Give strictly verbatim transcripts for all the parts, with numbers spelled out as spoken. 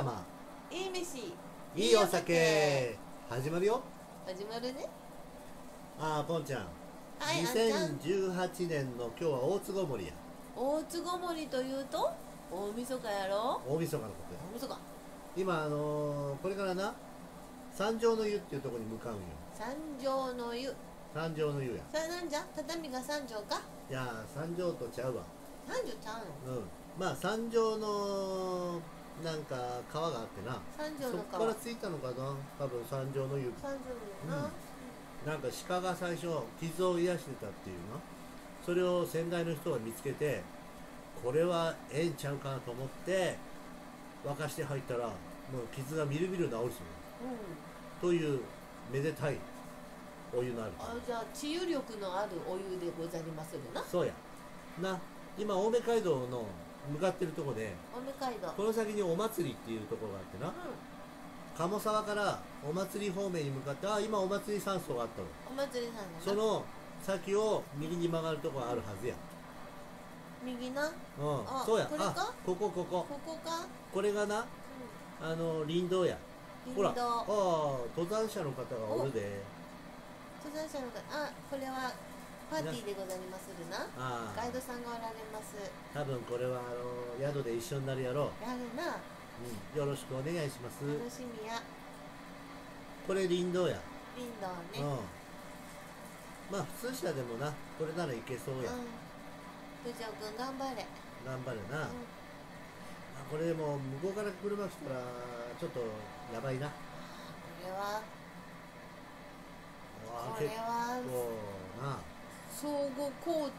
山、いい飯、いいお酒、始まるよ。始まるね。ああ、ポンちゃん、はい、にせんじゅうはちねんの今日は大坪盛や。大坪盛というと大晦日やろ。大晦日のことや。大晦日。今あのー、これからな、三条の湯っていうところに向かうんよ。三条の湯。三条の湯や。それなんじゃ、畳が三条か。いやー、三条とちゃうわ。三条ちゃうの。うん、まあ三条のなんか川があってな、三条の川、そこからついたのかな、多分三条の湯。三条の湯な、うん、なんか鹿が最初傷を癒してたっていうな。それを先代の人が見つけて、これはええんちゃうかなと思って沸かして入ったら、もう傷がみるみる治るしね、うん、というめでたいお湯のある。あ、じゃあ治癒力のあるお湯でござりまするな。そうやな。今青梅街道の向かってるとこで、青梅街道、この先にお祭りっていうところがあってな、うん、鴨沢からお祭り方面に向かって、あ、今お祭り山荘があったの。お祭り山荘、その先を右に曲がるとこがあるはずや。右な、うん、そうや。これか、あ、ここここここか。これがな、うん、あの林道や。林道、ほら、ああ、登山者の方がおるで。登山者の方、あ、これはパーティーでございまするな。あ、ガイドさんがおられます。多分これはあの宿で一緒になるやろう。やるな、うん、よろしくお願いします。楽しみや。これ林道や。林道ね、うん、まあ普通車でもな、これならいけそうや。部長くん頑張れ。頑張れな、うん、まあ、これでも向こうから車来たらちょっとやばいな。これはこれはそうな。相互交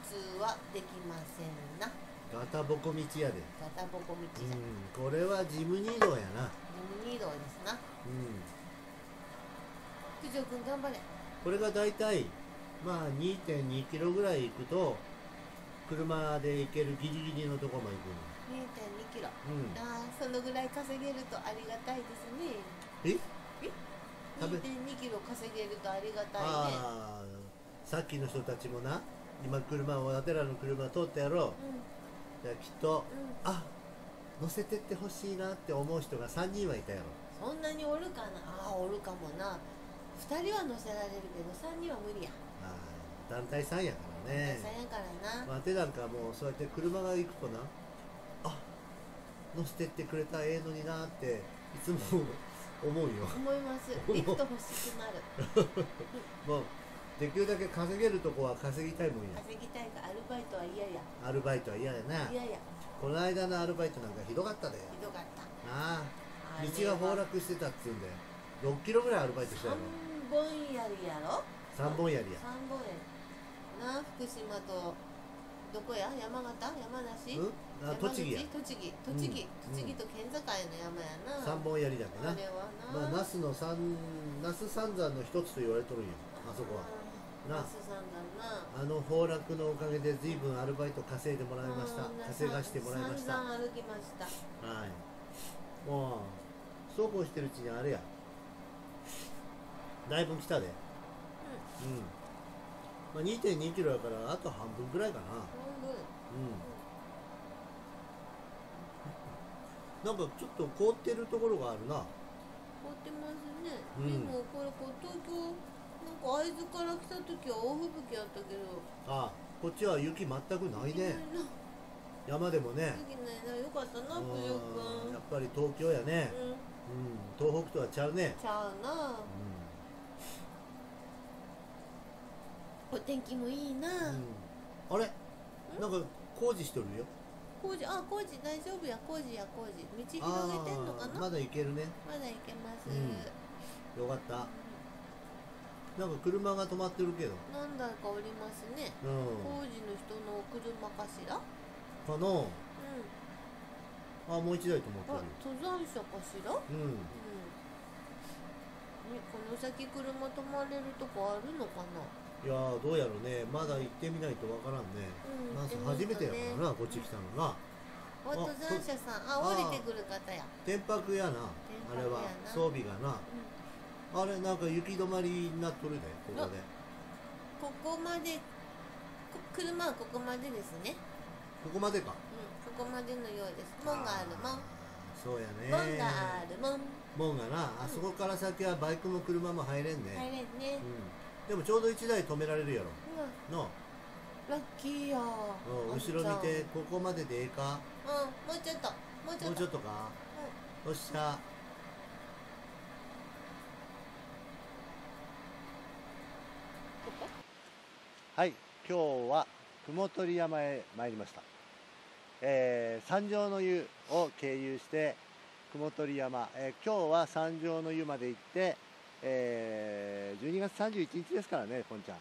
通はできませんな。ガタボコ道やで。ガタボコ道や、うん、これはジムニー道やな。ジムニー道ですな。うん、部長くん頑張れ。これがだいたいまあ にてんにキロぐらい行くと車で行けるギリギリのところまで行くの。 にてんにキロ、うん、ああ、そのぐらい稼げるとありがたいですね。ええ、 にてんにキロ稼げるとありがたいね。あ、さっきの人たちもな、今車をあてらの車通ったやろう、うん、きっと、うん、あ、乗せてってほしいなって思う人がさんにんはいたやろ。そんなにおるかな。ああ、おるかもな。ふたりは乗せられるけどさんにんは無理や。ああ、団体さんやからね。まあ手なんかもうそうやって車が行くとな、あ、乗せてってくれたらええのになっていつも思うよ。思います。リフト欲しくなる。もうできるだけ稼げるとこは稼ぎたいもんや。稼ぎたいが、アルバイトは嫌や。アルバイトは嫌やな。嫌や。この間のアルバイトなんかひどかったで。ひどかった。ああ、道が崩落してたっつうんでろっキロぐらいアルバイトしたやろ。さんぼんやりやろ。さんぼんやりや。さんぼんやりな。福島とどこや、山形、山梨、栃木や。栃木、栃木、栃木と県境の山やな。三本槍だからな。あれはな、まあ那須の三、那須三山の一つと言われとるんよ、あそこは。那須三山な。あの崩落のおかげで随分アルバイト稼いでもらいました。稼がしてもらいました。三山歩きました。はい。もうそうこうしてるうちにあれや。だいぶ来たで。うん。うん。まあ にてんにキロだからあと半分ぐらいかな。半分。うん。なんかちょっと凍ってるところがあるな。凍ってますね。うん、でもこれこう東京なんか会津から来た時は大吹雪やったけど。ああ、こっちは雪全くないね。山でもね。雪ないな。よかったな、部長くん。やっぱり東京やね。うん、うん。東北とはちゃうね。ちゃうな。うん。お天気もいいな。あれ、なんか工事してるよ。工事、あ、工事大丈夫や。工事や、工事。道広げてんのかな。まだ行けるね。まだ行けます。よかった。なんか車が止まってるけど。何台かおりますね。工事の人の車かしら。かな。うん。あ、もう一台止まってる。登山者かしら。うん。この先車止まれるとこあるのかな。いやー、どうやろうね。まだ行ってみないとわからんね。なんせ初めてやからな、こっち来たのが。登山者さん、あ、降りてくる方や。天白やな、あれは装備がな。あれ、なんか雪止まりになっとるね、ここで。ここまで、車はここまでですね。ここまでか。うん、ここまでのようです。門がある、門。そうやね。門がある門門がな、あそこから先はバイクも車も入れんね。入れんね。でもちょうどいちだい止められるやろ。のラッキーや。後ろ見て、ここまででええか。うん、もうちょっともうちょっともうちょっとか。よっしゃ。はい、今日は雲取山へ参りました。えー、三条の湯を経由して雲取山、えー、今日は三条の湯まで行って、えー、じゅうにがつさんじゅういちにちですからね、こんちゃん。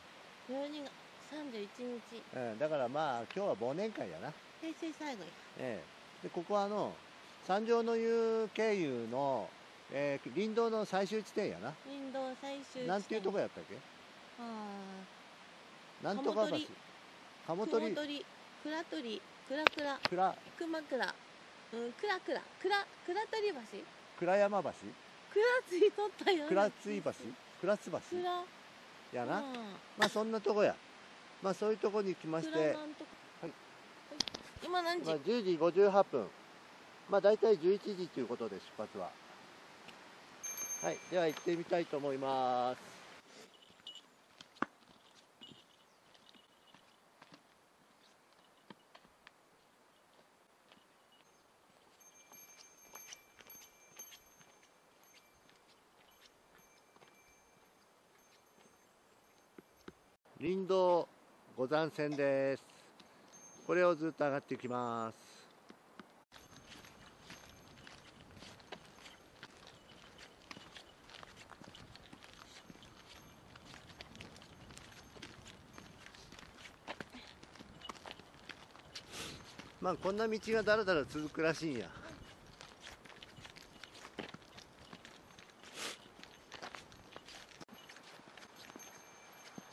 じゅうにがつさんじゅういちにち、うん、だからまあ今日は忘年会やな、平成最後や、えー、でここはあの三条の湯経由の、えー、林道の最終地点やな。林道最終地点なんていうとこやったっけ。ああ、なんとか橋、雲取、倉取、くらくら、くら、くまくら、うん、くらくら、くら、くらとり橋、くら山橋、くらついとったよ、くらつい橋、くらつ橋、くら、やな、まあそんなとこや、まあそういうとこに来まして、はい、今何時？まあじゅうじごじゅうはっぷん、まあだいたいじゅういちじということで出発は、はい、では行ってみたいと思います。林道五山線です。これをずっと上がっていきます。まあこんな道がだらだら続くらしいんや。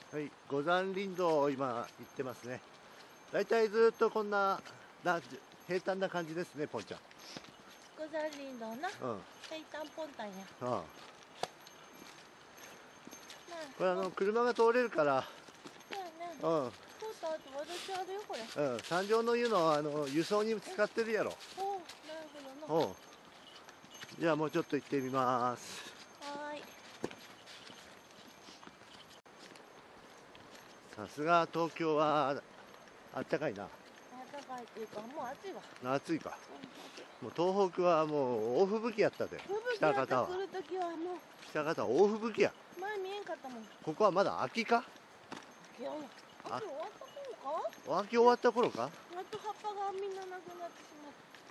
はい、五山林道を今行ってますね。だいたいずっとこんなな平坦な感じですね、ポンちゃん。五山林道な、うん、平坦ポンタンや。ああ、まあ、これあの車が通れるから。そうね。うん。そうだって私あるよこれ。うん、三条の湯のあの輸送に使ってるやろ。おお、なるほどな。おう。じゃあもうちょっと行ってみます。さすが東京はあったかいな。あったかいっていうか、もう暑いわ。暑いか。もう東北はもう大吹雪やったで。北方は。北方は大吹雪や。前見えんかったもん。ここはまだ秋か。秋終わった頃か。秋終わった頃か。やっと葉っぱがみんななくなってし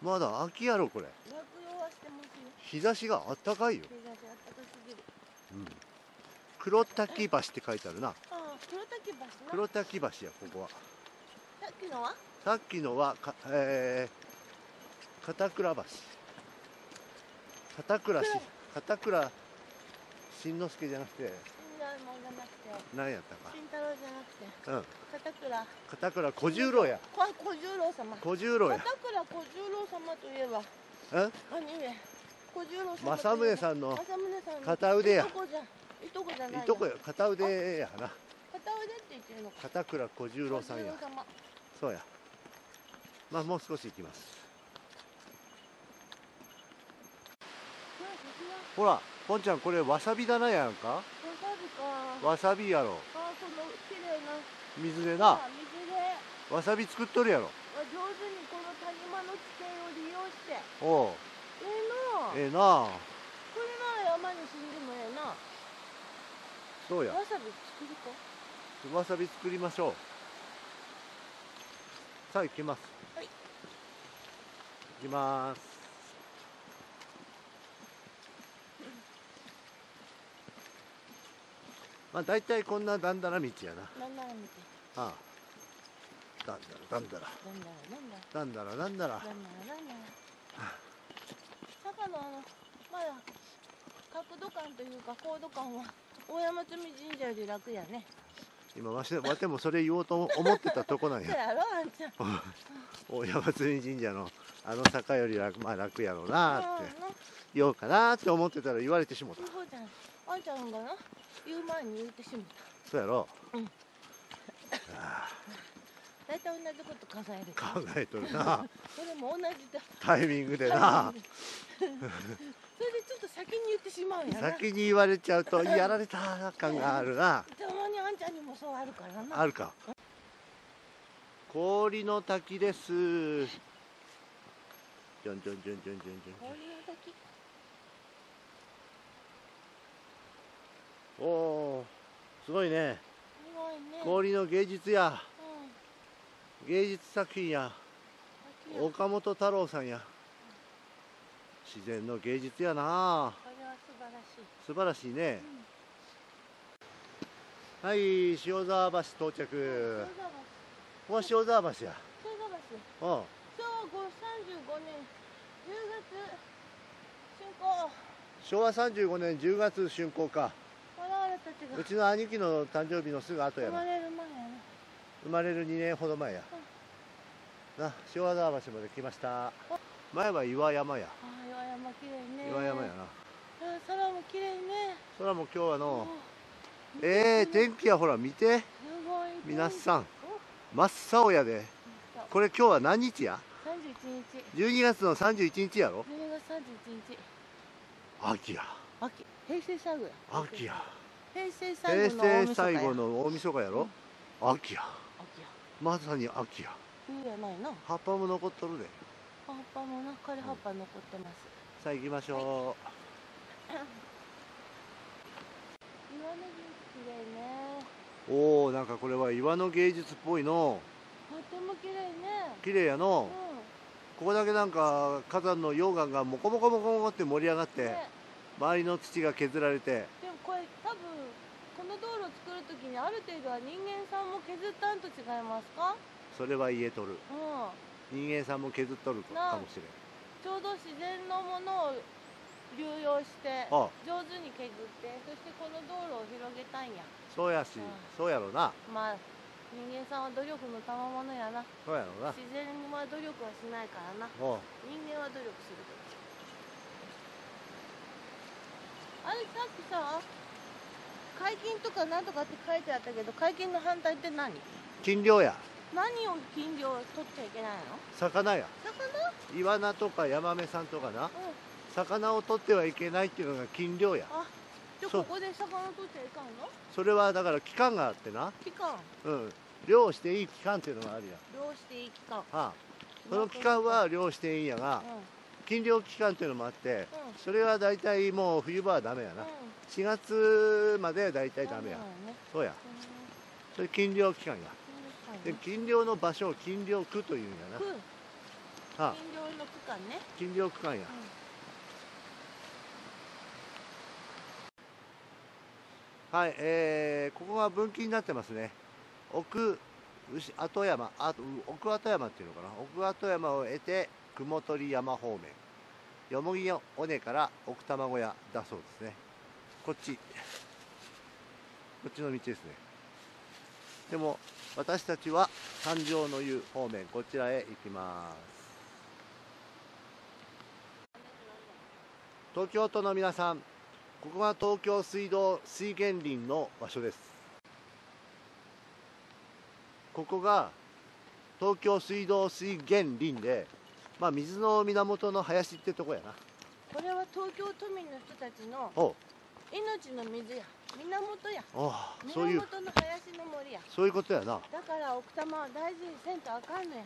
まう。まだ秋やろこれ。落葉はしてますね。日差しがあったかいよ。日差しあったかすぎる。うん。黒滝橋って書いてあるな。黒滝橋や、ここは。さっきのは？さっきのは、か、えー、片倉橋。片倉し、片倉新之助じゃなくて。新太郎じゃなくて。何やったか。新太郎じゃなくて。うん。片倉。片倉小十郎や。こ、小十郎様。小十郎や。片倉小十郎様といえば。え？兄上。小十郎様。正宗さんの。正宗さんの。片腕や。いとこじゃ。いとこじゃない。いとこや、片腕やな。片倉小十郎さんや。そうや。まあもう少し行きます。ほら、ポンちゃんこれわさび棚やんか。わさびか。わさびやろ。あ、この綺麗な。水でな。水で。わさび作っとるやろ。上手にこの谷間の地形を利用して。おう。ええな。ええな。これなら山に住んでもええな。そうや。わさび作るか。わさび作りましょう。さあ行きます。はい、行きます。まあだいたいこんなだんだら道やな。だんだら道。ああ。だんだらだんだら。だんだらだんだら。だんだらだんだら。中のあのまだ角度感というか高度感は大山積神社より楽やね。今わしわてもそれ言おうと思ってたとこなんや。そうやろ、あんちゃん。大山積神社のあの坂より楽、まあ楽やろうなーって言おうかなーって思ってたら言われてしもた。そうじゃん。あんちゃんがな言う前に言ってしもた。そうやろ。うん。だいた同じこと考える考えとるなそれも同じだタイミングでなそれでちょっと先に言ってしまうやな先に言われちゃうとやられた感があるなたまにあんちゃんにもそうあるからなあるか氷の滝ですじゃんじゃんじゃんじゃんじゃんじゃん氷の滝おおすごいね氷の芸術や、うん、芸術作品や岡本太郎さんや、うん、自然の芸術やなこれは素晴らしい素晴らしいね、うん、はい塩沢橋到着、うん、ここは塩沢橋や塩沢橋うん昭和さんじゅうごねんじゅうがつ竣工かうちの兄貴の誕生日のすぐ後やな生まれる前やな生まれるにねんほど前や、うん、な塩沢橋まで来ました前は岩山やあ岩山きれいね岩山やな空もきれいね空も今日はのえー、天気やほら見て皆さん真っ青やでこれ今日は何日やさんじゅういちにちじゅうにがつのさんじゅういちにちやろじゅうにがつさんじゅういちにち秋や秋平成最後や秋や平成最後の大晦日やろ、うん、秋やまさに秋や冬やないな葉っぱも残っとるで葉っぱもな枯れ葉っぱ残ってます、うん、さあ行きましょう、はい、岩の芸術綺麗ねおおなんかこれは岩の芸術っぽいのとっても綺麗ね綺麗やの、うんここだけなんか火山の溶岩がモコモコモコモコって盛り上がって、ね、周りの土が削られてでもこれ多分この道路を作るときにある程度は人間さんも削ったんと違いますかそれは言えとる、うん、人間さんも削っとるかもしれんちょうど自然のものを流用して上手に削ってそしてこの道路を広げたんやそうやし、うん、そうやろなまあ人間さんは努力の賜物やな。そうやろな。自然は努力はしないからな。人間は努力すると。あれさっきさ、解禁とかなんとかって書いてあったけど、解禁の反対って何？禁漁や。何を禁漁取っちゃいけないの？魚や。魚？イワナとかヤマメさんとかな。うん、魚を取ってはいけないっていうのが禁漁や。あじゃあここで魚取っちゃいかんの？それはだから期間があってな。期間。うん。漁していい期間っていうのがあるやん。漁していい期間。はあ。その期間は漁していいんやが、うん、禁漁期間っていうのもあって、うん、それはだいたいもう冬場はダメやな。うん、しがつまではだいたいダメや。うん、そうや。それ禁漁期間や。うん、で禁漁の場所を禁漁区というんやな。区。はあ。禁漁の区間ね。禁漁区間や。うんはい、えー、ここが分岐になってますね奥後山あ奥後山っていうのかな奥後山を得て雲取山方面よもぎ尾根から奥玉小屋だそうですねこっちこっちの道ですねでも私たちは三条の湯方面こちらへ行きます東京都の皆さんここが東京水道水源林の場所ですここが東京水道水源林で、まあ、水の源の林ってとこやなこれは東京都民の人たちの命の水や源や源の林の森やそういうことやなだから奥多摩は大事にせんとあかんのや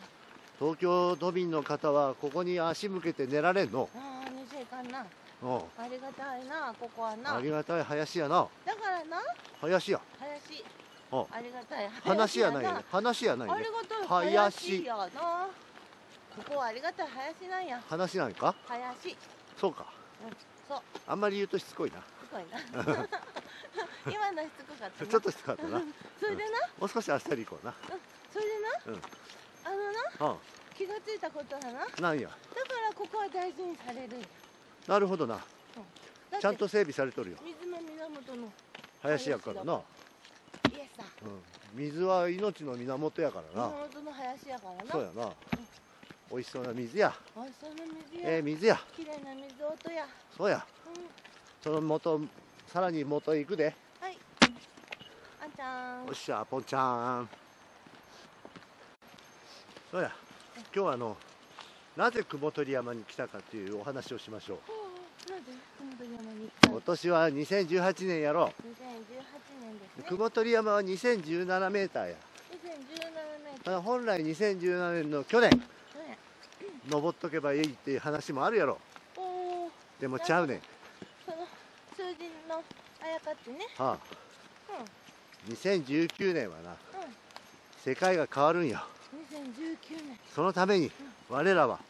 東京都民の方はここに足向けて寝られんのああ寝ちゃいかんなありがたいな、ここはな。ありがたい林やな。だからな。林や。林。ありがたい。話やないね。話やないね。ありがたい。林やな。ここはありがたい林なんや。話なんか。林。そうか。そう。あんまり言うとしつこいな。しつこいな。今のしつこかった。ちょっとしつこかったな。それでな。もう少しあっさり行こうな。それでな。あのな。気がついたことはな。なんや。だからここは大事にされる。なるほどな、うん、ちゃんと整備されとるよ水の源の林やからな、うん、水は命の源やからな源の林やからなそうやな、うん、美味しそうな水や美味しそうな水やえー、水や綺麗な水音やそうや、うん、その元さらに元へ行くではいあんちゃんおっしゃポンちゃんそうや、今日はあのなぜ雲取山に来たかというお話をしましょう。なぜ雲取山に？今年はにせんじゅうはちねんやろう。にせんじゅうはちねんですね。雲取山はにせんじゅうななメーターや。にせんじゅうななメーター。本来にせんじゅうななねんの去年、登っとけばいいっていう話もあるやろ。でもちゃうねん。その数字のあやかってね。はあ。うん。にせんじゅうきゅうねんはな、世界が変わるんや。にせんじゅうきゅうねん。そのために我らは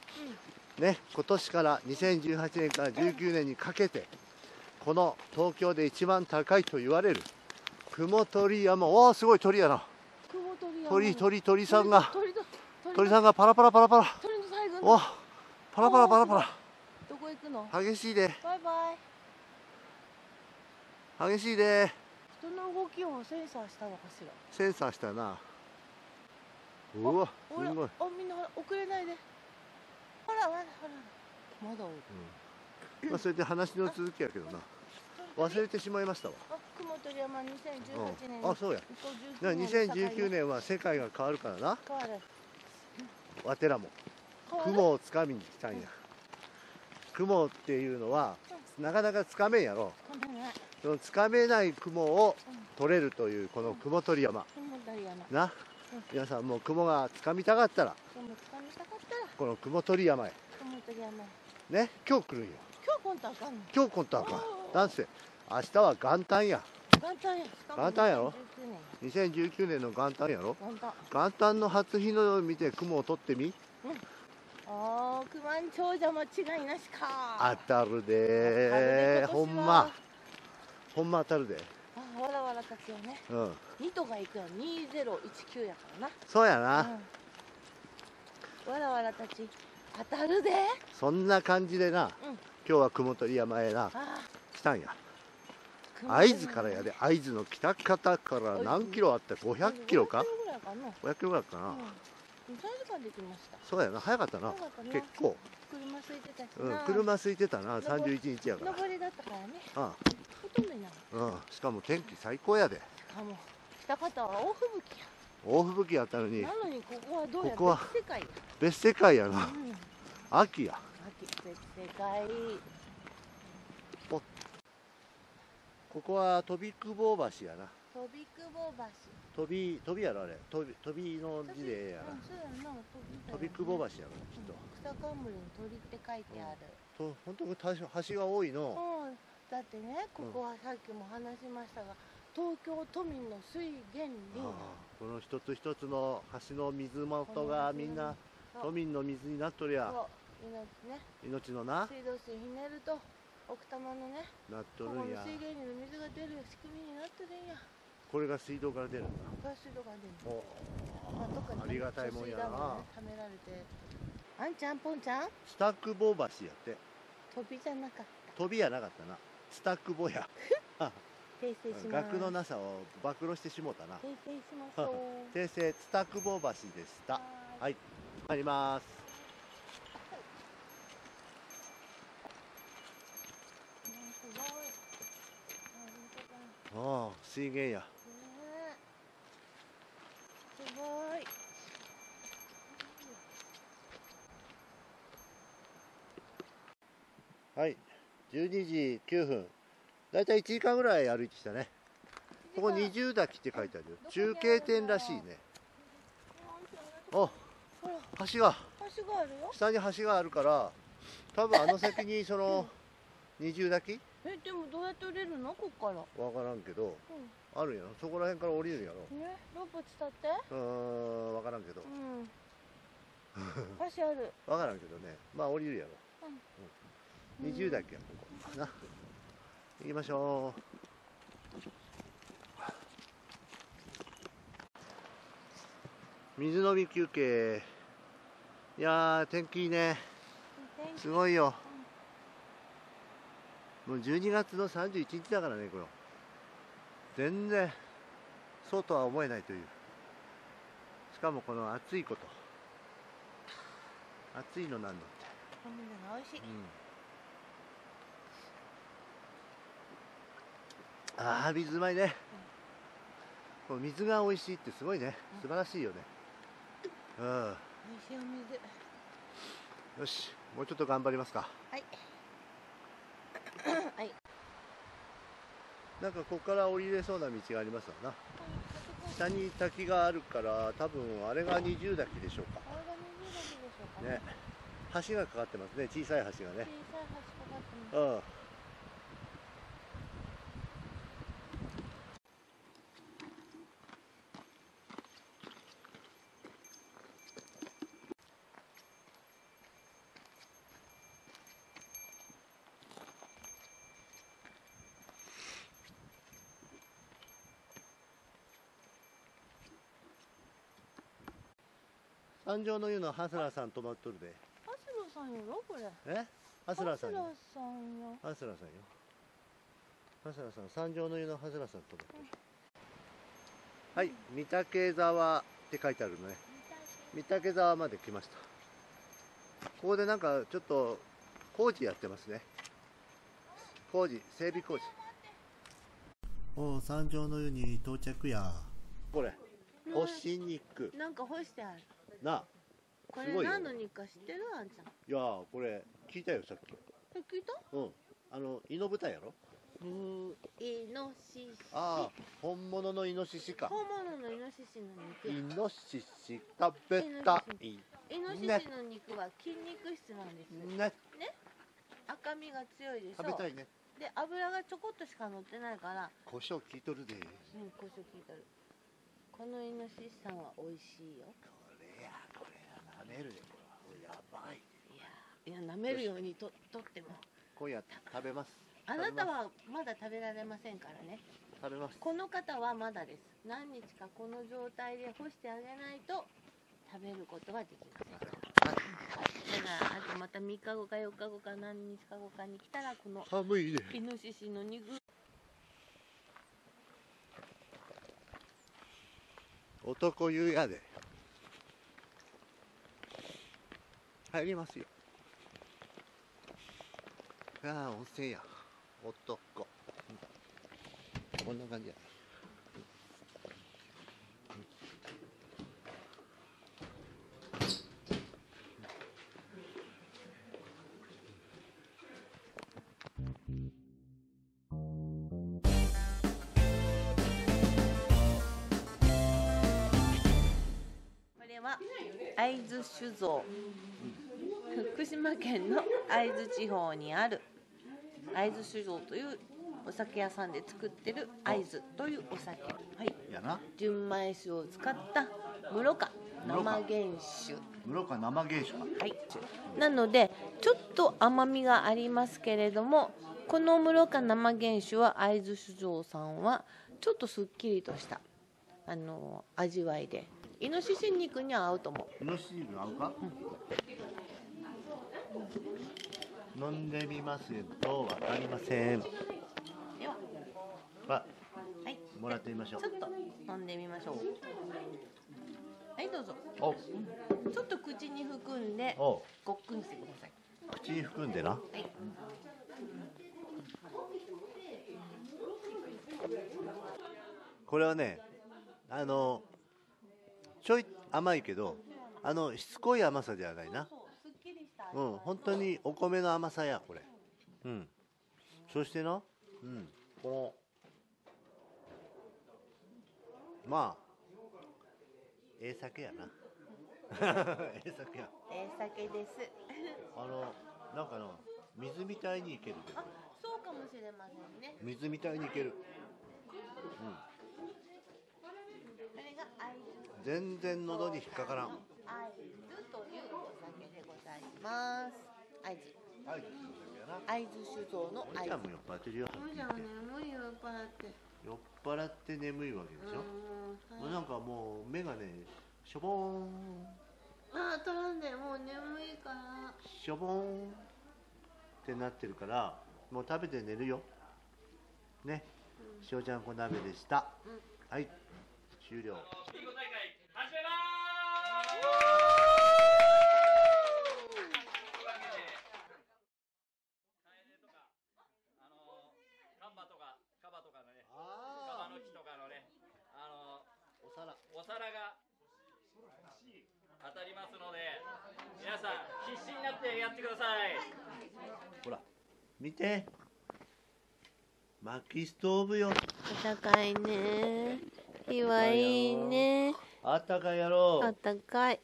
ね、今年からにせんじゅうはちねんからじゅうきゅうねんにかけて、この東京で一番高いと言われる雲取山、おおすごい鳥やな。雲取山。鳥鳥鳥さんが鳥さんがパラパラパラパラ。鳥の大群。おおパラパラパラパラ。どこ行くの？激しいで。バイバイ。激しいで。人の動きをセンサーしたのかしら。センサーしたな。うわ、すごい。あ、みんな遅れないで。ほら、ほら、ほら。まだ多い。まあ、それで話の続きやけどな。忘れてしまいましたわ。あ、雲取山にせんじゅうはちねん。あ、そうや。にせんじゅうきゅうねんは世界が変わるからな。変わる。わてらも。雲をつかみに来たんや。雲っていうのは、なかなかつかめんやろ。そのつかめない雲を取れるという、この雲取山。雲取山。な。皆さんもう雲がつかみたかったら、この雲取山へね、今日来るんよ。今日来んとあかんの。今日来んとあかん。なんせ明日は元旦や。元旦や。元旦やろ。にせんじゅうきゅうねんの元旦やろ。元旦の初日のを見て雲を取ってみ。ああ、九万長者間違いなしか。当たるで。ほんま。ほんま当たるで。わらわらたちはね、にとが行くよ。にせんじゅうきゅうやからな。そうやな。わらわらたち当たるで。そんな感じでな、今日は雲取山へな来たんや。会津からやで。会津の北方から何キロあった？ごひゃくキロかごひゃくキロぐらいかな。さんじかんできました。そうやな、早かったな。結構車空いてたしな。車空いてたな。さんじゅういちにちやから上りだったからね。ああ、うん、しかも天気最高やで。しかも北方は大吹雪や。大吹雪やったのに、なのにここはどうや？ここは別世界や。別世界やな。秋や。秋、別世界。お、ここは飛久保橋やな。飛久保橋。飛び飛びやろあれ。飛び飛びの字でやな。飛久保橋やろきっと。草冠に鳥って書いてある。と本当に橋が多いの。だってね、ここはさっきも話しましたが、東京都民の水源林。この一つ一つの橋の水元がみんな都民の水になっとるや。命ね。命のな。水道水ひねると奥多摩のね、なっとるんや。水源林の水が出る仕組みになってるんや。これが水道から出るんだ。これが水道から出るんだ。ありがたいもんやな。貯められて。あんちゃんぽんちゃん。下久保橋やって。飛びじゃなかった。飛びやなかったな。スタックボや。訂正します。額のなさを暴露してしもうたな。訂正しましょう。訂正、スタックボ橋でした。はい、あります。ああ、水源や。すごい。はい。じゅうにじきゅうふん、だいたいいちじかんぐらい歩いてきたね。ここ二重滝って書いてあるよ。中継点らしいね。お、橋が下に橋があるから、多分あの先にその二重滝。え、でもどうやって降りるの？ここからわからんけど、あるんやろ。そこら辺から降りるんやろ。ロープ伝って、うーん、わからんけど、橋ある、わからんけどね。まあ降りるやろ。二重だけはここな。行きましょう。水飲み休憩。いやー、天気いいね。すごいよ。もうじゅうにがつのさんじゅういちにちだからね、これ。全然そうとは思えないという。しかもこの暑いこと。暑いのなんだって。飲み物が美味しい。うん、ああ、水うまいね。この水が美味しいってすごいね。素晴らしいよね。うん。お水。よし、もうちょっと頑張りますか。はい。はい。なんかここから降りれそうな道がありますわな。下に滝があるから、多分あれが二重滝でしょうか。あれが二重滝でしょうかね。ね。橋がかかってますね。小さい橋がね。小さい橋かかってます。うん。三条の湯のハスラーさん泊まっとるで。ハスラーさんやろこれ。え？ハスラーさんよ。ハスラーさんよ。ハスラーさんよ。ハスラーさん、三条の湯のハスラーさん泊まっとる。はい、御嶽沢って書いてあるね。御嶽沢まで来ました。ここでなんかちょっと工事やってますね。工事、整備工事。おお、三条の湯に到着や。これ。干し肉。なんか干してある。なあ、これ何の肉か知ってるあんちゃん。いやー、これ聞いたよさっき。え、聞いた？うん。あのイノブタやろ。うん。イノシシ。ああ、本物のイノシシか。本物のイノシシの肉。イノシシ食べたい。イノシシの肉は筋肉質なんです。ね。ね。赤身が強いでしょ。食べたいね。で、油がちょこっとしか乗ってないから。胡椒効いとるで。うん、胡椒効いとる。このイノシシさんは美味しいよ。これや、これや、舐めるよ、これは。やばい。いや、いや、舐めるようにと、とっても。今夜食べます。あなたはまだ食べられませんからね。食べます。この方はまだです。何日かこの状態で干してあげないと。食べることはできません。だから、あとまたみっかごかよっかごか何日か後かに来たら、この。寒いね。イノシシの肉。男湯やで入りますよ。ああ、温泉や男、うん、こんな感じや、うんうんうん。会津酒造、福島県の会津地方にある会津酒造というお酒屋さんで作ってる会津というお酒、はい、純米酒を使った室賀生原酒、室賀生原酒か、はい、なのでちょっと甘みがありますけれども、この室賀生原酒は会津酒造さんはちょっとすっきりとしたあの味わいで。イノシシ肉には合うと思う。イノシシ肉合うか、うん、飲んでみますとわかりません。では、は、はい、もらってみましょう。ちょっと飲んでみましょう。はい、どうぞ。お、うん、ちょっと口に含んでごっくんしてください。口に含んでな。はい、これはね、あのちょい甘いけど、あのしつこい甘さじゃないな。うん、本当にお米の甘さやこれ。うん。そしてな、うん、このまあええ酒やな。ええ酒や。ええ酒です。あのなんかの水みたいにいける。あ、そうかもしれませんね。水みたいにいける。うん。全然喉に引っかからん。会津というお酒でございます。会津。会津酒造の会津。もう酔っ払ってるよ。もうじゃあ眠いよ、酔っ払って。酔っ払って眠いわけでしょ。もうなんかもう目がね、しょぼーん。ああ、取らんで、もう眠いから。しょぼーんってなってるから、もう食べて寝るよ。ね、しおちゃんこ鍋でした。はい。終了。お皿が。当たりますので、皆さん必死になってやってください。ほら見て、薪ストーブよ。暖かいね、火はいいね。あったかいやろ。あったかい。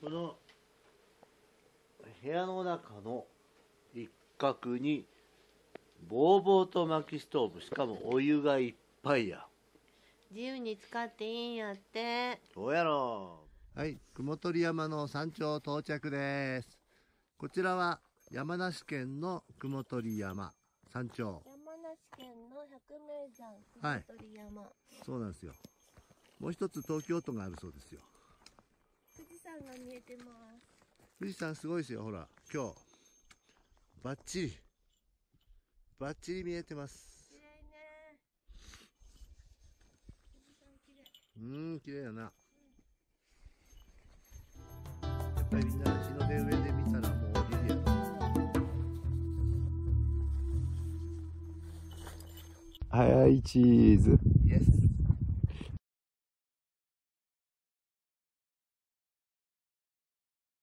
この部屋の中の一角にぼうぼうと薪ストーブ、しかもお湯がいっぱいや。自由に使っていいんやって。そうやろ。はい、雲取山の山頂到着です。こちらは山梨県の雲取山山頂、山梨県の百名山雲取山、はい、そうなんですよ。もう一つ東京都があるそうですよ。富士山が見えてます。富士山すごいですよ。ほら今日バッチリバッチリ見えてます。綺麗ね。富士山綺麗。うん、綺麗やな。やっぱりみんな日の出上で見たらもうリリアだ。はい、チーズ。イエス。